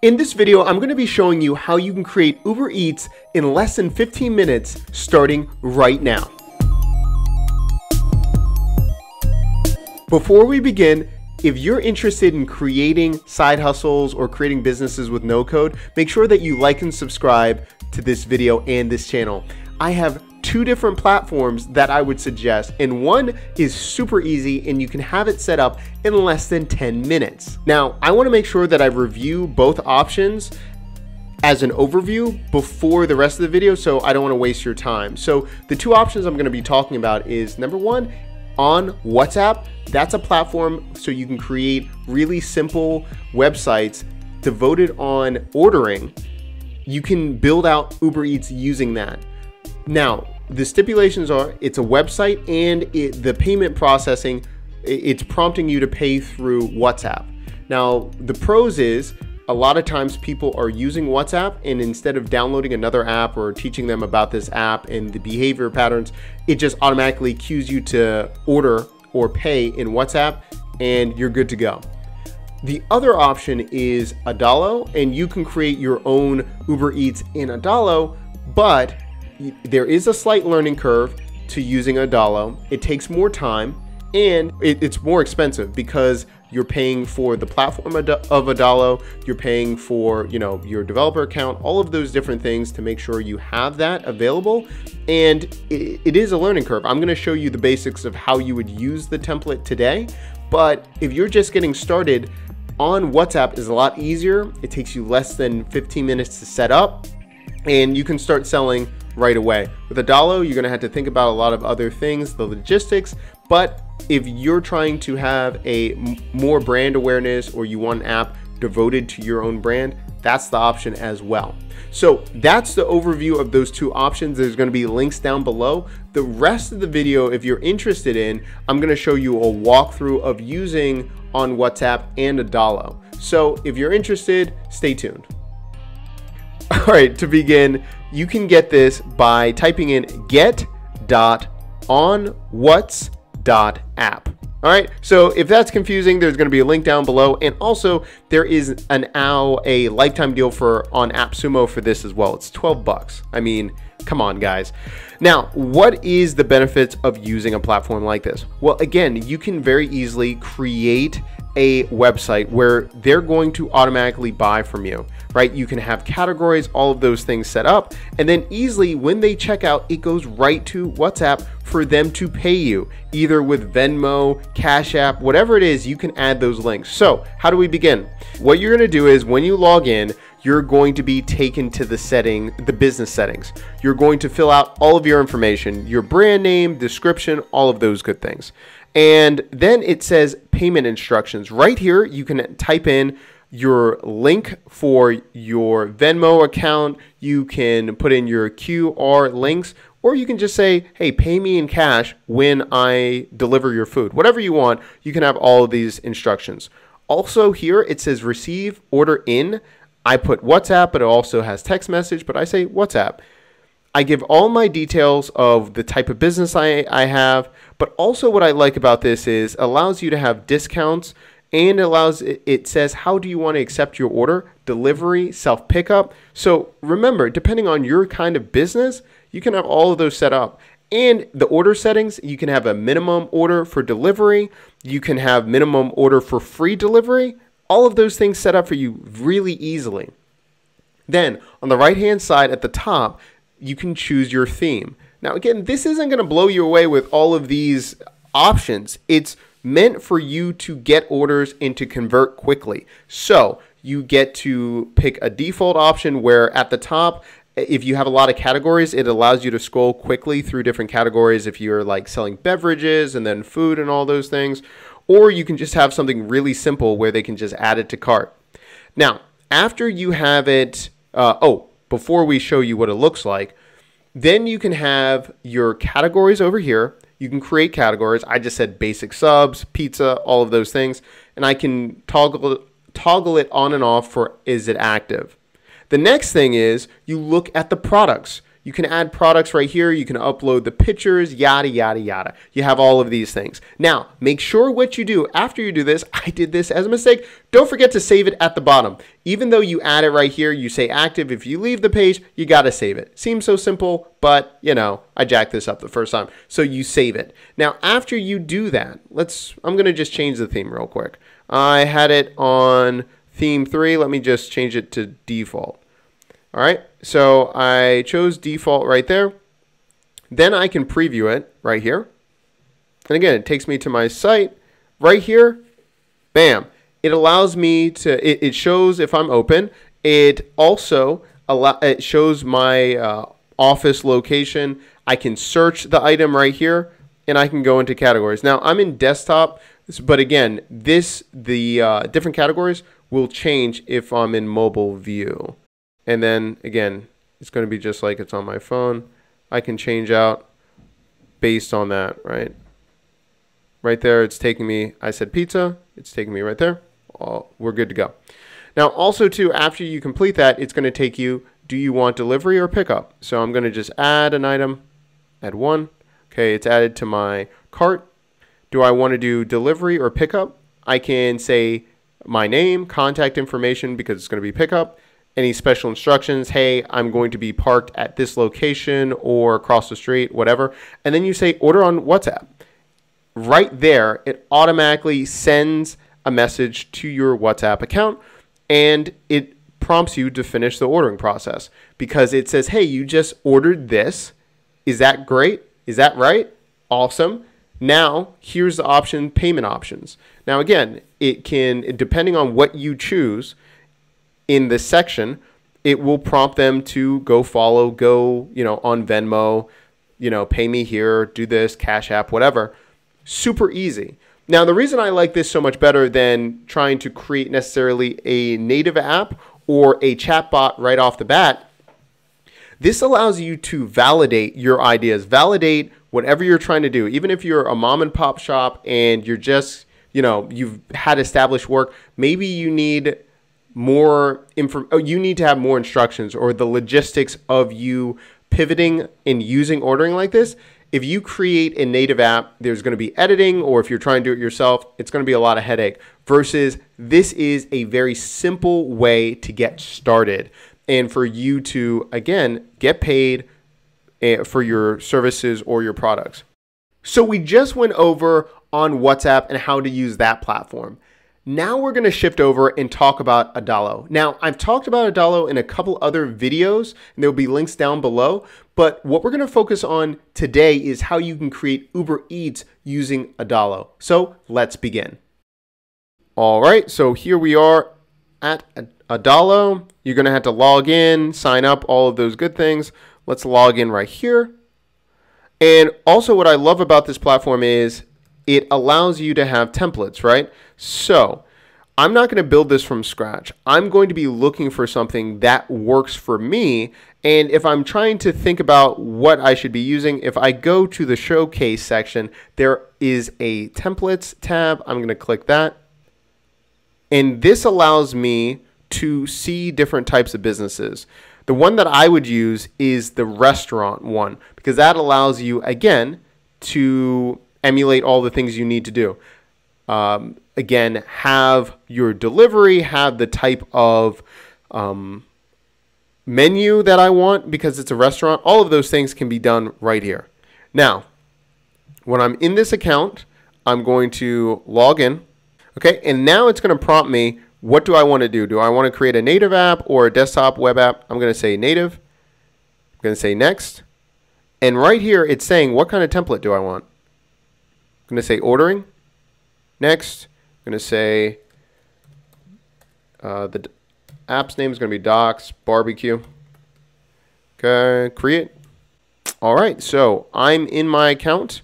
In this video, I'm going to be showing you how you can create Uber Eats in less than 15 minutes, starting right now. Before we begin, if you're interested in creating side hustles or creating businesses with no code, make sure that you like and subscribe to this video and this channel. I have two different platforms that I would suggest, and one is super easy and you can have it set up in less than 10 minutes. Now, I wanna make sure that I review both options as an overview before the rest of the video, so I don't wanna waste your time. So the two options I'm gonna be talking about is number one, on WhatsApp. That's a platform so you can create really simple websites devoted on ordering. You can build out Uber Eats using that. Now, the stipulations are it's a website and the payment processing, it's prompting you to pay through WhatsApp. Now, the pros is a lot of times people are using WhatsApp and instead of downloading another app or teaching them about this app and the behavior patterns, it just automatically cues you to order or pay in WhatsApp and you're good to go. The other option is Adalo, and you can create your own Uber Eats in Adalo, but there is a slight learning curve to using Adalo. It takes more time and it's more expensive because you're paying for the platform of Adalo, you're paying for, you know, your developer account, all of those different things to make sure you have that available. And it is a learning curve. I'm gonna show you the basics of how you would use the template today, but if you're just getting started, on WhatsApp is a lot easier. It takes you less than 15 minutes to set up and you can start selling right away. With Adalo, you're gonna have to think about a lot of other things, the logistics, but if you're trying to have a more brand awareness or you want an app devoted to your own brand, that's the option as well. So that's the overview of those two options. There's gonna be links down below. The rest of the video, if you're interested in, I'm gonna show you a walkthrough of using on WhatsApp and Adalo. So if you're interested, stay tuned. All right, to begin, you can get this by typing in get.onwhats.app. All right, so if that's confusing, there's gonna be a link down below. And also there is a lifetime deal on AppSumo for this as well. It's 12 bucks. I mean, come on guys. Now, what is the benefits of using a platform like this? Well, again, you can very easily create a website where they're going to automatically buy from you, right? You can have categories, all of those things set up, and then easily when they check out, it goes right to WhatsApp for them to pay you, either with Venmo, Cash App, whatever it is, you can add those links. So how do we begin? What you're gonna do is when you log in, you're going to be taken to the business settings. You're going to fill out all of your information, your brand name, description, all of those good things. And then it says payment instructions. Right here, you can type in your link for your Venmo account. You can put in your QR links, or you can just say, hey, pay me in cash when I deliver your food. Whatever you want, you can have all of these instructions. Also here, it says receive order in. I put WhatsApp, but it also has text message, but I say WhatsApp. I give all my details of the type of business I have, but also what I like about this is allows you to have discounts and it says, how do you want to accept your order? Delivery, self-pickup. So remember, depending on your kind of business, you can have all of those set up. And the order settings, you can have a minimum order for delivery. You can have minimum order for free delivery. All of those things set up for you really easily. Then on the right-hand side at the top, you can choose your theme. Now, again, this isn't gonna blow you away with all of these options. It's meant for you to get orders and to convert quickly. So you get to pick a default option where at the top, if you have a lot of categories, it allows you to scroll quickly through different categories if you're like selling beverages and then food and all those things, or you can just have something really simple where they can just add it to cart. Now, after you have it, before we show you what it looks like, then you can have your categories over here. You can create categories. I just said basic subs, pizza, all of those things. And I can toggle it on and off for is it active. The next thing is you look at the products. You can add products right here. You can upload the pictures, yada, yada, yada. You have all of these things. Now, make sure what you do after you do this, I did this as a mistake, don't forget to save it at the bottom. Even though you add it right here, you say active. If you leave the page, you gotta save it. Seems so simple, but you know, I jacked this up the first time. So you save it. Now, after you do that, I'm gonna just change the theme real quick. I had it on theme 3. Let me just change it to default. All right, so I chose default right there. Then I can preview it right here. And again, it takes me to my site right here. Bam. It allows me to, it shows if I'm open. It also it shows my office location. I can search the item right here and I can go into categories. Now I'm in desktop, but again, the different categories will change if I'm in mobile view. And then again, it's going to be just like it's on my phone. I can change out based on that, right? Right there, it's taking me, I said pizza, it's taking me right there. Oh, we're good to go. Now also too, after you complete that, it's going to take you, do you want delivery or pickup? So I'm going to just add an item, add one. Okay, it's added to my cart. Do I want to do delivery or pickup? I can say my name, contact information, because it's going to be pickup. Any special instructions, hey, I'm going to be parked at this location or across the street, whatever. And then you say order on WhatsApp. Right there, it automatically sends a message to your WhatsApp account and it prompts you to finish the ordering process because it says, hey, you just ordered this. Is that great? Is that right? Awesome. Now, here's the option, payment options. Now, again, it can, depending on what you choose, in this section, it will prompt them to go follow, go, you know, on Venmo, you know, pay me here, do this, Cash App, whatever. Super easy. Now, the reason I like this so much better than trying to create necessarily a native app or a chatbot right off the bat, this allows you to validate your ideas, validate whatever you're trying to do. Even if you're a mom and pop shop and you're just, you know, you've had established work, maybe you need more info, you need to have more instructions or the logistics of you pivoting and using ordering like this. If you create a native app, there's going to be editing, or if you're trying to do it yourself, it's going to be a lot of headache versus this is a very simple way to get started and for you to, again, get paid for your services or your products. So we just went over on WhatsApp and how to use that platform. Now we're going to shift over and talk about Adalo. Now, I've talked about Adalo in a couple other videos, and there'll be links down below, but what we're going to focus on today is how you can create Uber Eats using Adalo. So let's begin. All right, so here we are at Adalo. You're going to have to log in, sign up, all of those good things. Let's log in right here. And also what I love about this platform is it allows you to have templates, right? So I'm not going to build this from scratch. I'm going to be looking for something that works for me. And if I'm trying to think about what I should be using, if I go to the showcase section, there is a templates tab. I'm going to click that. And this allows me to see different types of businesses. The one that I would use is the restaurant one, because that allows you, again, to emulate all the things you need to do. Again, have your delivery, have the type of menu that I want because it's a restaurant. All of those things can be done right here. Now, when I'm in this account, I'm going to log in. Okay, and now it's going to prompt me, what do I want to do? Do I want to create a native app or a desktop web app? I'm going to say native. I'm going to say next. And right here, it's saying, what kind of template do I want? I'm going to say ordering. Next, I'm going to say the app's name is going to be Docs Barbecue. Okay, create. All right, so I'm in my account.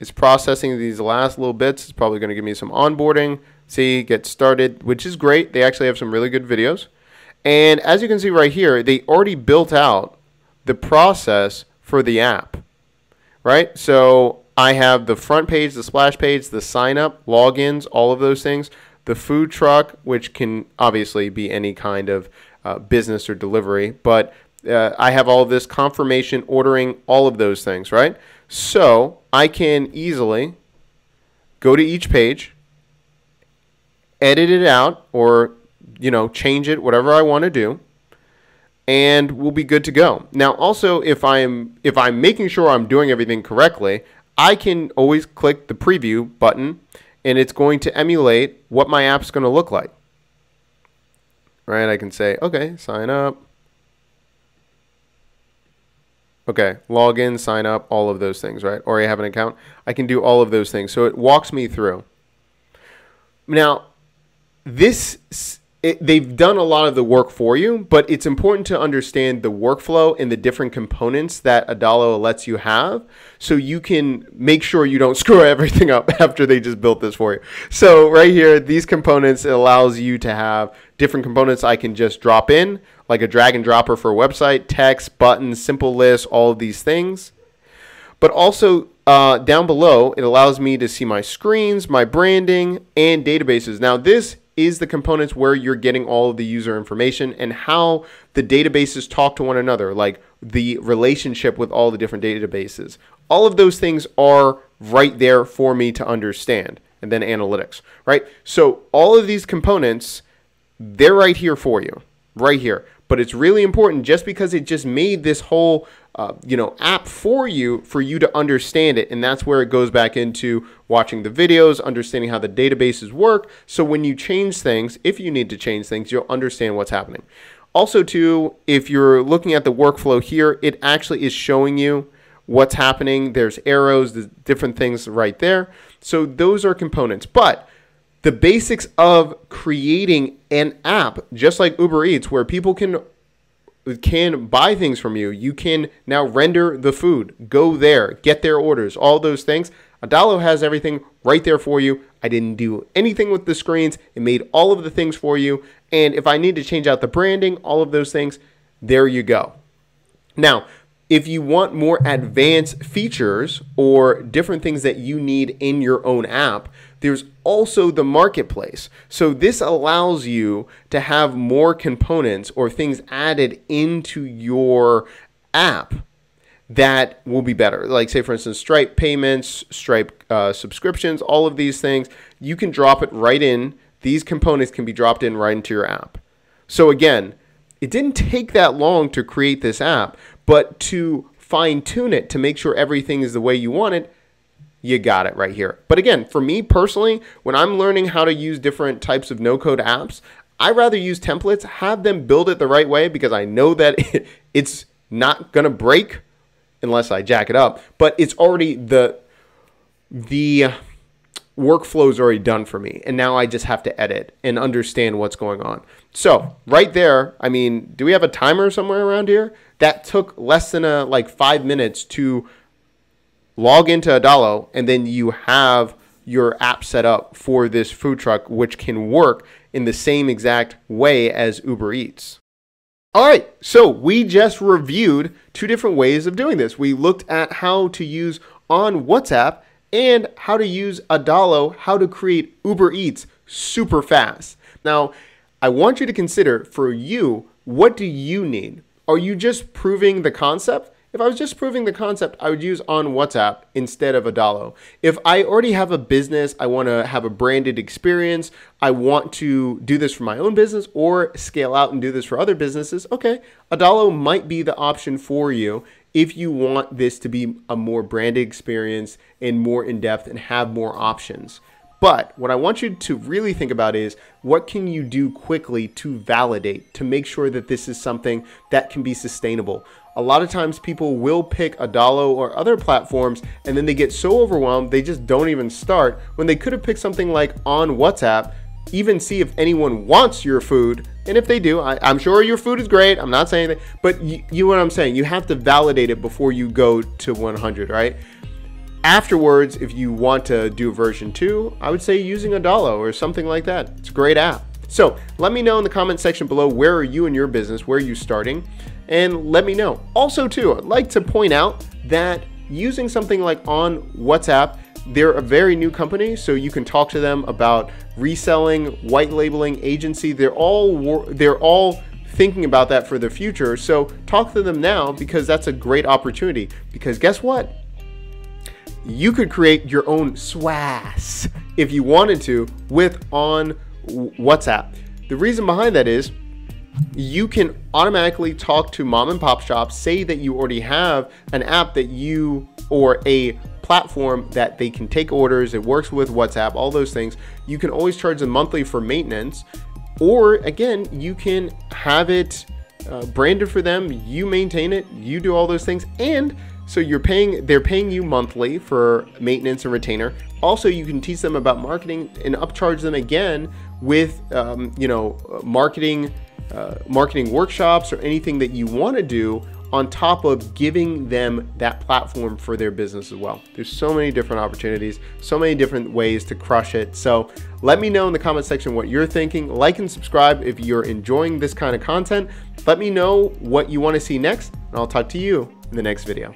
It's processing these last little bits. It's probably going to give me some onboarding. See, get started, which is great. They actually have some really good videos. And as you can see right here, they already built out the process for the app, right? So I have the front page, the splash page, the sign up, logins, all of those things, the food truck, which can obviously be any kind of business or delivery, but I have all of this confirmation, ordering, all of those things, right? So I can easily go to each page, edit it out, or, you know, change it, whatever I want to do, and we'll be good to go. Now, also, if I'm making sure I'm doing everything correctly, I can always click the preview button, and it's going to emulate what my app's going to look like. Right? I can say, okay, sign up. Okay, log in, sign up, all of those things, right? Or I have an account. I can do all of those things. So it walks me through. Now, they've done a lot of the work for you, but it's important to understand the workflow and the different components that Adalo lets you have so you can make sure you don't screw everything up after they just built this for you. So right here, these components, it allows you to have different components I can just drop in, like a drag and dropper for a website, text, buttons, simple lists, all of these things. But also down below, it allows me to see my screens, my branding, and databases. Now this is the components where you're getting all of the user information and how the databases talk to one another, like the relationship with all the different databases. All of those things are right there for me to understand. And then analytics, right? So all of these components, they're right here for you, right here. But it's really important, just because it just made this whole app for you to understand it. And that's where it goes back into watching the videos, understanding how the databases work. So when you change things, if you need to change things, you'll understand what's happening. Also too, if you're looking at the workflow here, it actually is showing you what's happening. There's arrows, there's different things right there. So those are components. But the basics of creating an app, just like Uber Eats, where people can buy things from you. You can now render the food, go there, get their orders, all those things. Adalo has everything right there for you. I didn't do anything with the screens. It made all of the things for you. And if I need to change out the branding, all of those things, there you go. Now, if you want more advanced features or different things that you need in your own app, there's also the marketplace. So this allows you to have more components or things added into your app that will be better. Like, say, for instance, Stripe payments, Stripe subscriptions, all of these things. You can drop it right in. These components can be dropped in right into your app. So again, it didn't take that long to create this app, but to fine-tune it to make sure everything is the way you want it, you got it right here. But again, for me personally, when I'm learning how to use different types of no-code apps, I rather use templates, have them build it the right way, because I know that it's not going to break unless I jack it up. But it's already, the workflow is already done for me. And now I just have to edit and understand what's going on. So right there, I mean, do we have a timer somewhere around here? That took less than like 5 minutes to log into Adalo, and then you have your app set up for this food truck, which can work in the same exact way as Uber Eats. All right, so we just reviewed two different ways of doing this. We looked at how to use on WhatsApp and how to use Adalo, how to create Uber Eats super fast. Now, I want you to consider, for you, what do you need? Are you just proving the concept? If I was just proving the concept, I would use on WhatsApp instead of Adalo. If I already have a business, I want to have a branded experience, I want to do this for my own business or scale out and do this for other businesses, okay, Adalo might be the option for you if you want this to be a more branded experience and more in-depth and have more options. But what I want you to really think about is, what can you do quickly to validate, to make sure that this is something that can be sustainable? A lot of times people will pick Adalo or other platforms, and then they get so overwhelmed, they just don't even start, when they could have picked something like on WhatsApp, even see if anyone wants your food. And if they do, I'm sure your food is great. I'm not saying that, but you know what I'm saying? You have to validate it before you go to 100, right? Afterwards, if you want to do version 2, I would say using Adalo or something like that. It's a great app. So let me know in the comment section below, where are you in your business? Where are you starting? And let me know. Also too, I'd like to point out that using something like on WhatsApp, they're a very new company, so you can talk to them about reselling, white labeling, agency. They're all thinking about that for the future. So talk to them now, because that's a great opportunity. Because guess what? You could create your own SWAS if you wanted to with on WhatsApp. The reason behind that is you can automatically talk to mom and pop shops, say that you already have an app that you or a platform that they can take orders. It works with WhatsApp, all those things. You can always charge them monthly for maintenance. Or again, you can have it branded for them. You maintain it, you do all those things. And so they're paying you monthly for maintenance and retainer. Also, you can teach them about marketing and upcharge them again with, marketing workshops or anything that you want to do on top of giving them that platform for their business as well. There's so many different opportunities, so many different ways to crush it. So let me know in the comment section what you're thinking. Like and subscribe if you're enjoying this kind of content. Let me know what you want to see next, and I'll talk to you in the next video.